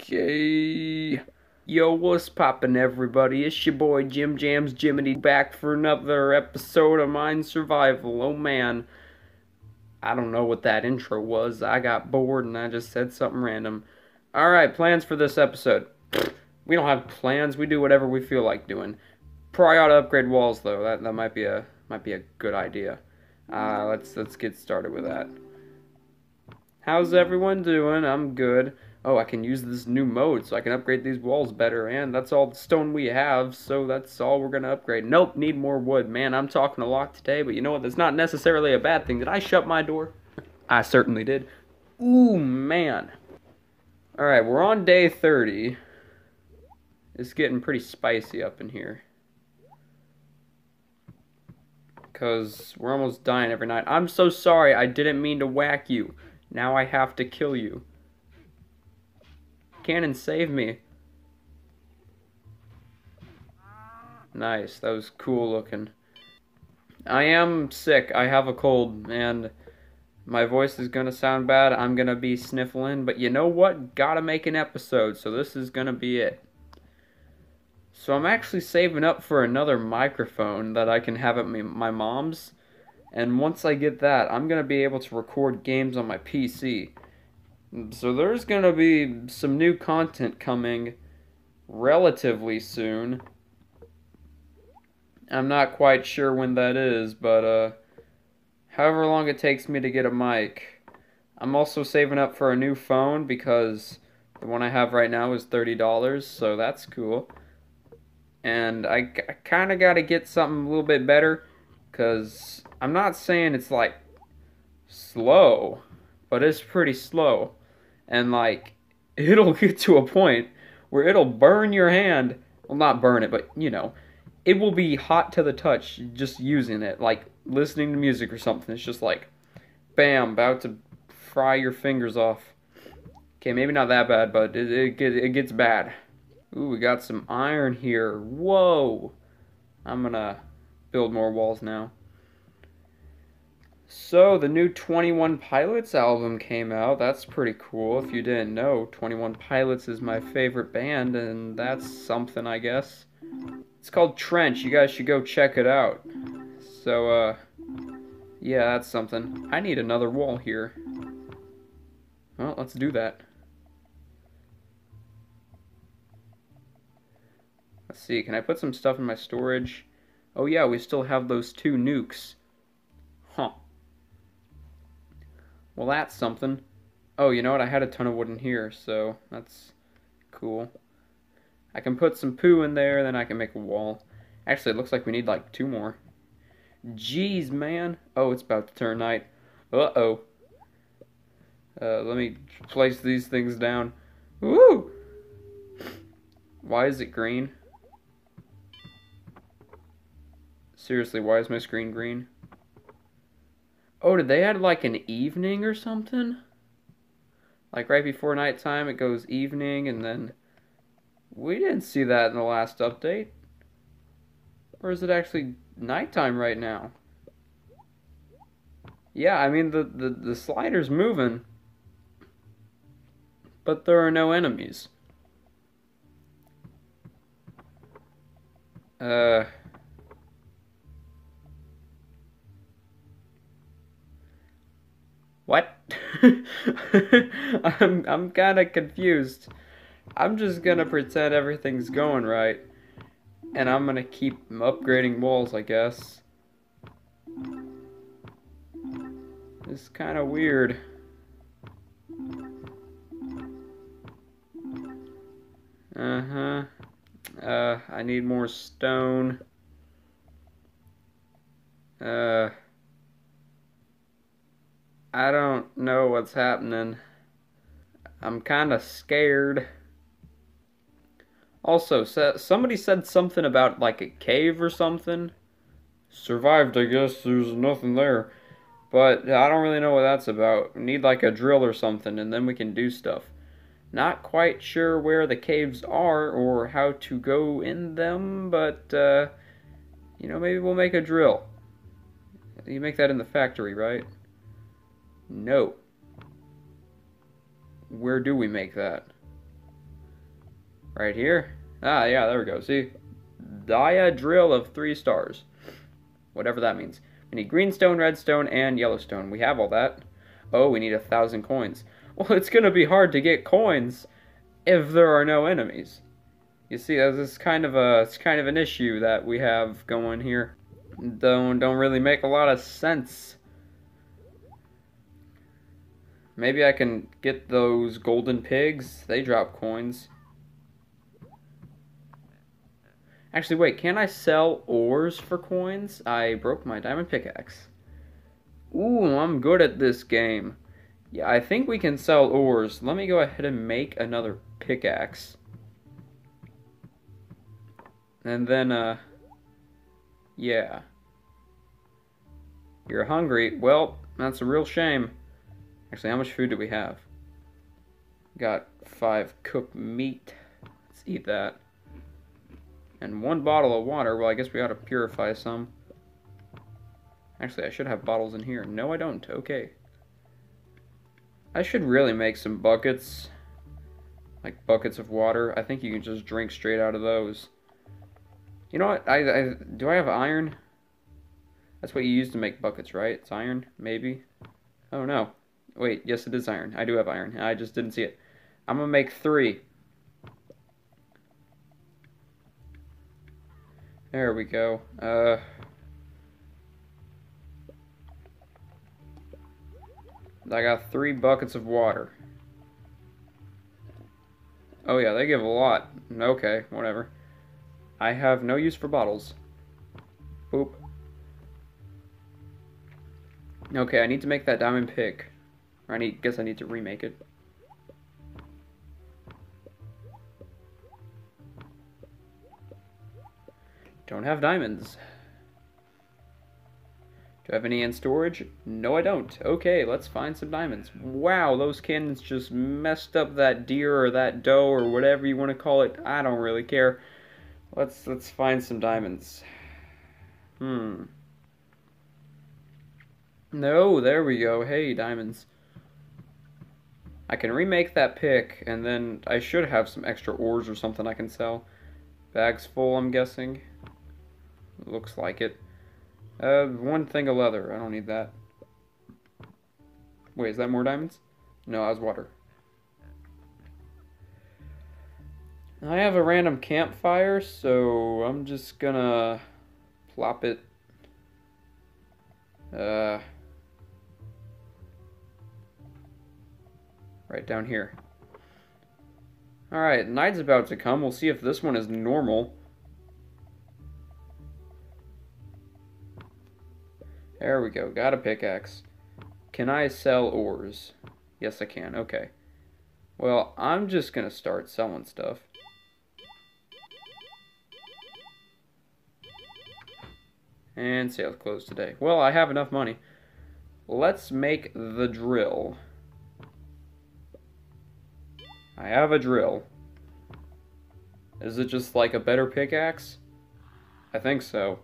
Okay. Yo, what's poppin', everybody? It's your boy Jim Jams Jiminy back for another episode of Mine Survival. Oh man, I don't know what that intro was. I got bored and I just said something random. Alright, plans for this episode. We don't have plans, we do whatever we feel like doing. Probably ought to upgrade walls though, that might be a good idea. Let's get started with that. How's everyone doing? I'm good. Oh, I can use this new mode, so I can upgrade these walls better, and that's all the stone we have, so that's all we're gonna upgrade. Nope, need more wood. Man, I'm talking a lot today, but you know what? That's not necessarily a bad thing. Did I shut my door? I certainly did. Ooh, man. Alright, we're on day 30. It's getting pretty spicy up in here. Because we're almost dying every night. I'm so sorry, I didn't mean to whack you. Now I have to kill you. Cannon, save me. Nice, that was cool looking. I am sick, I have a cold, and my voice is gonna sound bad, I'm gonna be sniffling, but you know what? Gotta make an episode, so this is gonna be it. So I'm actually saving up for another microphone that I can have at my mom's, and once I get that, I'm gonna be able to record games on my PC. So there's gonna be some new content coming relatively soon. I'm not quite sure when that is, but however long it takes me to get a mic. I'm also saving up for a new phone because the one I have right now is $30, so that's cool. And I kinda gotta get something a little bit better, because I'm not saying it's like slow, but it's pretty slow. And like, it'll get to a point where it'll burn your hand. Well, not burn it, but you know, it will be hot to the touch just using it, like listening to music or something. It's just like, bam, about to fry your fingers off. Okay, maybe not that bad, but it gets bad. Ooh, we got some iron here. Whoa! I'm gonna build more walls now. So, the new 21 Pilots album came out. That's pretty cool. If you didn't know, 21 Pilots is my favorite band, and that's something, I guess. It's called Trench. You guys should go check it out. So, yeah, that's something. I need another wall here. Well, let's do that. Let's see, can I put some stuff in my storage? Oh yeah, we still have those two nukes. Huh. Well, that's something. Oh, you know what? I had a ton of wood in here, so that's cool. I can put some poo in there, then I can make a wall. Actually, it looks like we need, like, two more. Jeez, man. Oh, it's about to turn night. Uh-oh. Let me place these things down. Woo! Why is it green? Seriously, why is my screen green? Oh, did they add like an evening or something? Like right before nighttime it goes evening, and then we didn't see that in the last update. Or is it actually nighttime right now? Yeah, I mean the slider's moving, but there are no enemies. What? I'm kind of confused. I'm just gonna pretend everything's going right, and I'm gonna keep upgrading walls, I guess. It's kind of weird. Uh-huh. I need more stone. I don't know what's happening. I'm kind of scared. Also, somebody said something about like a cave or something. Survived, I guess. There's nothing there. But I don't really know what that's about. We need like a drill or something, and then we can do stuff. Not quite sure where the caves are or how to go in them, but you know, maybe we'll make a drill. You make that in the factory, right? No. Where do we make that? Right here. Ah, yeah, there we go. See? Dia drill of 3 stars. Whatever that means. We need greenstone, redstone, and yellowstone. We have all that. Oh, we need 1,000 coins. Well, it's going to be hard to get coins if there are no enemies. You see, this is kind of an issue that we have going here. Don't really make a lot of sense. Maybe I can get those golden pigs. They drop coins. Actually, wait, can I sell ores for coins? I broke my diamond pickaxe. Ooh, I'm good at this game. Yeah, I think we can sell ores. Let me go ahead and make another pickaxe. And then, yeah. You're hungry. Well, that's a real shame. Actually, how much food do we have? Got 5 cooked meat. Let's eat that. And 1 bottle of water. Well, I guess we ought to purify some. Actually, I should have bottles in here. No, I don't. Okay. I should really make some buckets. Like buckets of water. I think you can just drink straight out of those. You know what? Do I have iron? That's what you use to make buckets, right? It's iron? Maybe? Oh, no. Wait, yes, it is iron. I do have iron. I just didn't see it. I'm gonna make 3. There we go. I got 3 buckets of water. Oh, yeah, they give a lot. Okay, whatever. I have no use for bottles. Boop. Okay, I need to make that diamond pick. I guess I need to remake it. Don't have diamonds. Do I have any in storage? No, I don't. Okay, let's find some diamonds. Wow, those cannons just messed up that deer or that doe or whatever you want to call it. I don't really care. Let's find some diamonds. No, there we go. Hey, diamonds. I can remake that pick, and then I should have some extra ores or something I can sell. Bags full, I'm guessing. Looks like it. 1 thing of leather. I don't need that. Wait, is that more diamonds? No, that was water. I have a random campfire, so I'm just gonna plop it. Right down here. Alright, night's about to come. We'll see if this one is normal. There we go. Got a pickaxe. Can I sell ores? Yes, I can. Okay. Well, I'm just gonna start selling stuff. And sales closed today. Well, I have enough money. Let's make the drill. I have a drill. Is it just like a better pickaxe? I think so.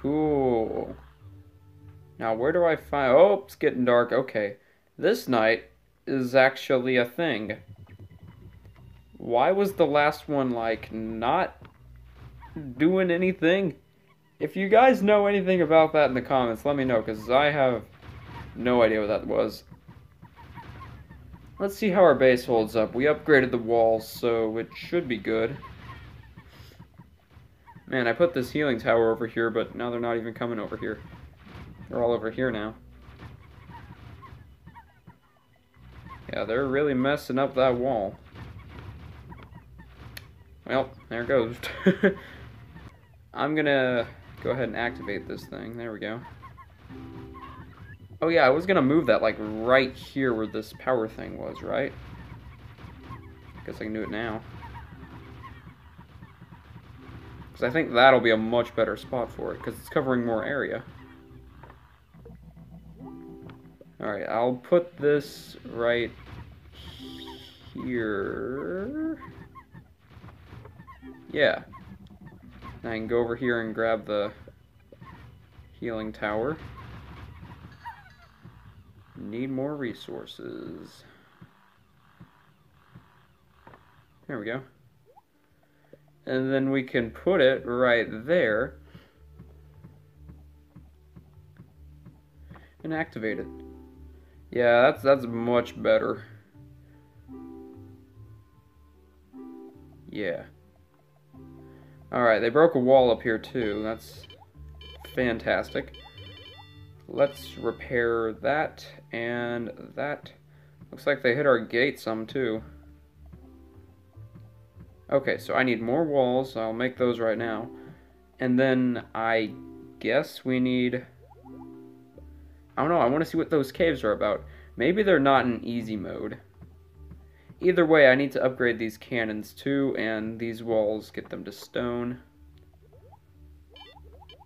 Cool. Now, where do I find... Oh, it's getting dark. Okay. This night is actually a thing. Why was the last one, like, not doing anything? If you guys know anything about that in the comments, let me know, because I have no idea what that was. Let's see how our base holds up. We upgraded the walls, so it should be good. Man, I put this healing tower over here, but now they're not even coming over here. They're all over here now. Yeah, they're really messing up that wall. Well, there it goes. I'm gonna go ahead and activate this thing. There we go. Oh yeah, I was gonna move that like right here where this power thing was, right? Guess I can do it now. Because I think that'll be a much better spot for it, because it's covering more area. Alright, I'll put this right here. Yeah. I can go over here and grab the healing tower. Need more resources. There we go. And then we can put it right there and activate it. Yeah, that's much better. Yeah. Alright, they broke a wall up here too. That's fantastic. Let's repair that and that. Looks like they hit our gate some too. Okay, so I need more walls, so I'll make those right now. And then I guess we need... I don't know, I want to see what those caves are about. Maybe they're not in easy mode. Either way, I need to upgrade these cannons too, and these walls, get them to stone.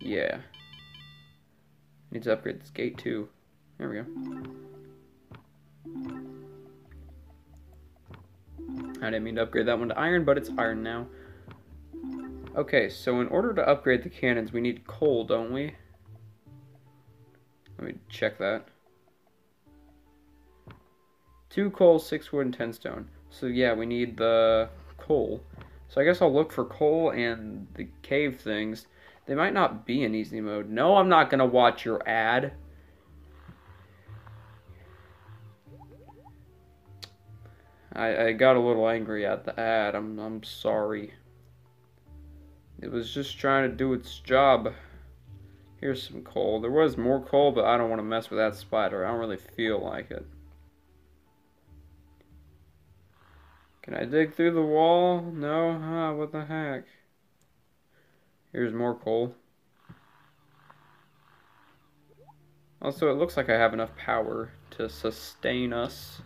Yeah. I need to upgrade this gate too. There we go. I didn't mean to upgrade that one to iron, but it's iron now. Okay, so in order to upgrade the cannons, we need coal, don't we? Let me check that. 2 coal, 6 wood, and 10 stone. So yeah, we need the coal. So I guess I'll look for coal and the cave things. They might not be in easy mode. No, I'm not going to watch your ad. I got a little angry at the ad. I'm sorry. It was just trying to do its job. Here's some coal. There was more coal, but I don't want to mess with that spider. I don't really feel like it. Can I dig through the wall? No? Huh, what the heck? Here's more coal. Also, it looks like I have enough power to sustain us.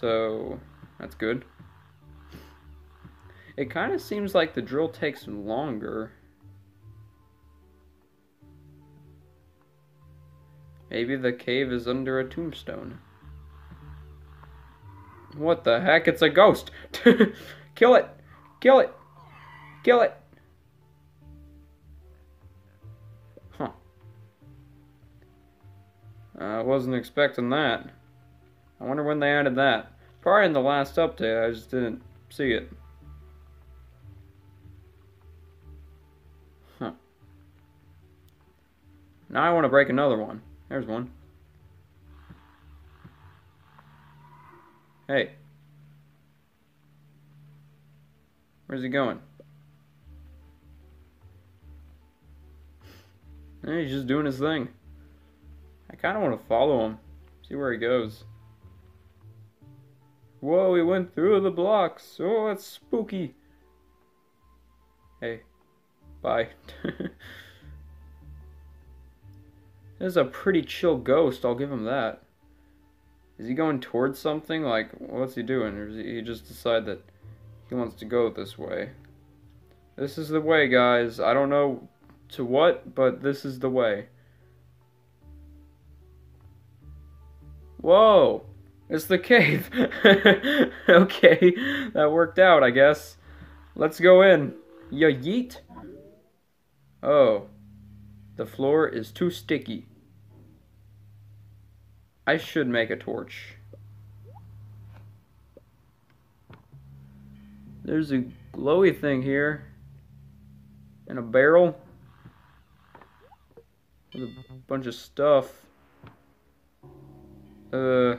So, that's good. It kind of seems like the drill takes longer. Maybe the cave is under a tombstone. What the heck? It's a ghost! Kill it! Kill it! Kill it! Huh. I wasn't expecting that. I wonder when they added that. Probably in the last update, I just didn't see it. Huh. Now I want to break another one. There's one. Hey. Where's he going? He's just doing his thing. I kind of want to follow him. See where he goes. Whoa, we went through the blocks. Oh, that's spooky. Hey, bye. This is a pretty chill ghost, I'll give him that. Is he going towards something? Like, what's he doing? Or does he just decide that he wants to go this way? This is the way, guys. I don't know to what, but this is the way. Whoa! It's the cave. Okay, that worked out, I guess. Let's go in. Ya yeet. Oh, the floor is too sticky. I should make a torch. There's a glowy thing here, and a barrel with a bunch of stuff. I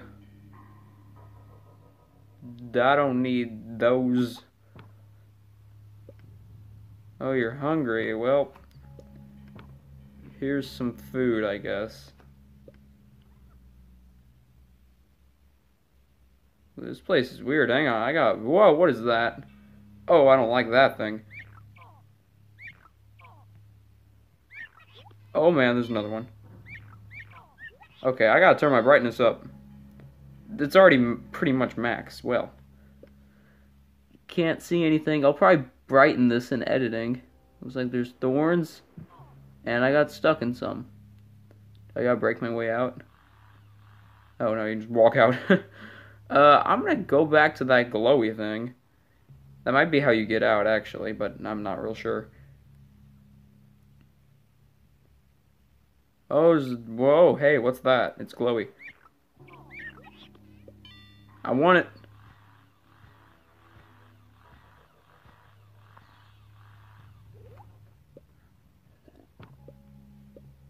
don't need those. Oh, you're hungry. Well, here's some food, I guess. This place is weird. Hang on, I got... Whoa, what is that? Oh, I don't like that thing. Oh, man, there's another one. Okay, I gotta turn my brightness up. It's already pretty much max. Well, can't see anything. I'll probably brighten this in editing. Looks like there's thorns, and I got stuck in some. I gotta break my way out. Oh no, you just walk out. I'm gonna go back to that glowy thing. That might be how you get out, actually, but I'm not real sure. Oh, whoa! Hey, what's that? It's glowy. I want it.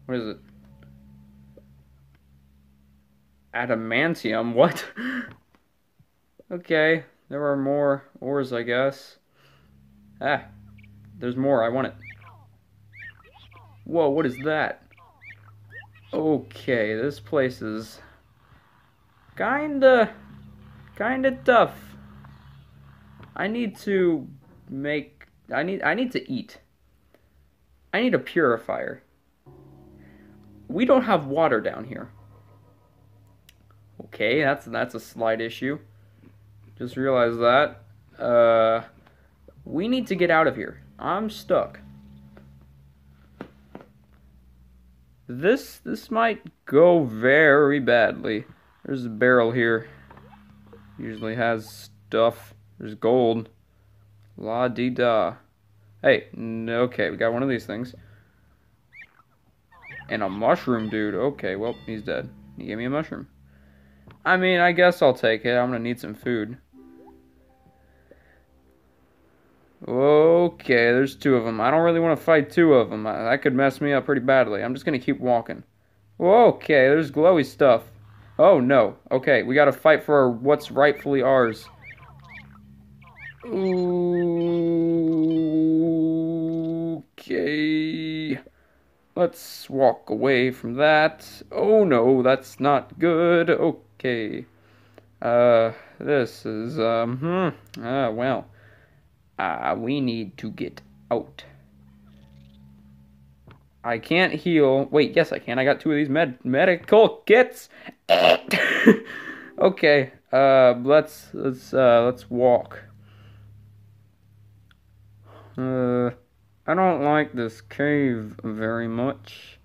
What is it? Adamantium? What? Okay, there are more ores, I guess. Ah, there's more. I want it. Whoa, what is that? Okay, this place is kinda tough. I need to eat. I need a purifier. We don't have water down here. Okay, that's a slight issue. Just realized that. We need to get out of here. I'm stuck. This might go very badly. There's a barrel here. Usually has stuff. There's gold. La di da. Hey, okay, we got one of these things. And a mushroom, dude. Okay, well, he's dead. He gave me a mushroom. I mean, I guess I'll take it. I'm gonna need some food. Okay, there's two of them. I don't really want to fight two of them. That could mess me up pretty badly. I'm just gonna keep walking. Okay, there's glowy stuff. Oh, no. Okay, we gotta fight for what's rightfully ours. Okay. Let's walk away from that. Oh, no, that's not good. Okay. This is, well. We need to get out. I can't heal. Wait, yes I can. I got two of these medical kits. Okay. Let's walk. I don't like this cave very much.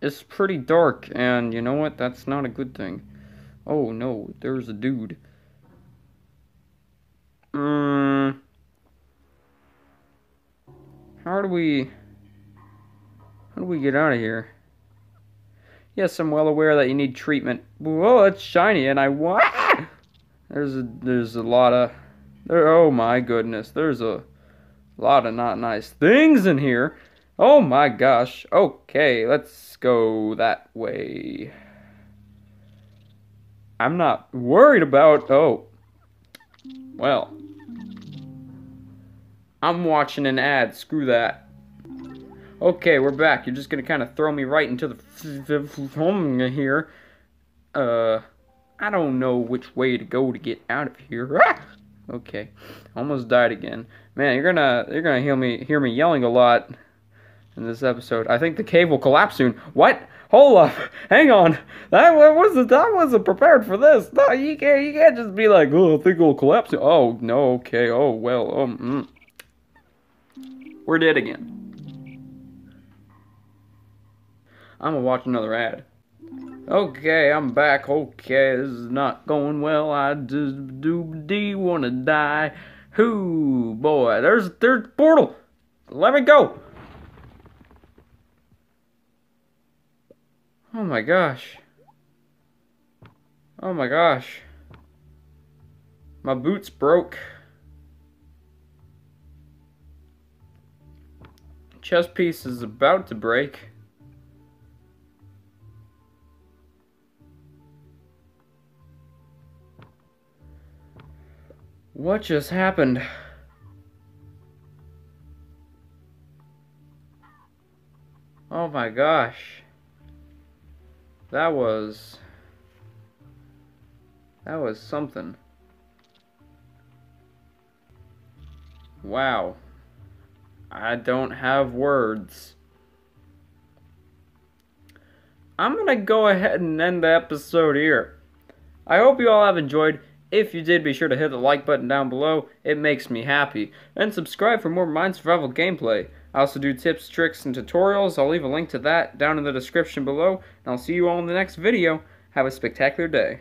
It's pretty dark, and you know what? That's not a good thing. Oh no, there's a dude. How do we get out of here? Yes, I'm well aware that you need treatment. Whoa, it's shiny, and I want. There's a lot of there. Oh my goodness, there's a lot of not nice things in here. Oh my gosh. Okay, let's go that way. I'm not worried about. Oh, well. I'm watching an ad. Screw that. Okay, we're back. You're just gonna kind of throw me right into the here. I don't know which way to go to get out of here. Ah! Okay, almost died again. Man, you're gonna hear me yelling a lot in this episode. I think the cave will collapse soon. What? Hold up. Hang on. I wasn't prepared for this. No, you can't just be like, oh, I think it'll collapse. Oh no. Okay. Oh well. We're dead again. I'm gonna watch another ad. Okay, I'm back. Okay, this is not going well. I just do wanna die. Whoo, boy, there's a third portal. Let me go. Oh my gosh. Oh my gosh. My boots broke. Chest piece is about to break. What just happened? Oh my gosh. That was something. Wow. I don't have words. I'm gonna go ahead and end the episode here. I hope you all have enjoyed. If you did, be sure to hit the like button down below. It makes me happy. And subscribe for more Mine Survival gameplay. I also do tips, tricks, and tutorials. I'll leave a link to that down in the description below. And I'll see you all in the next video. Have a spectacular day.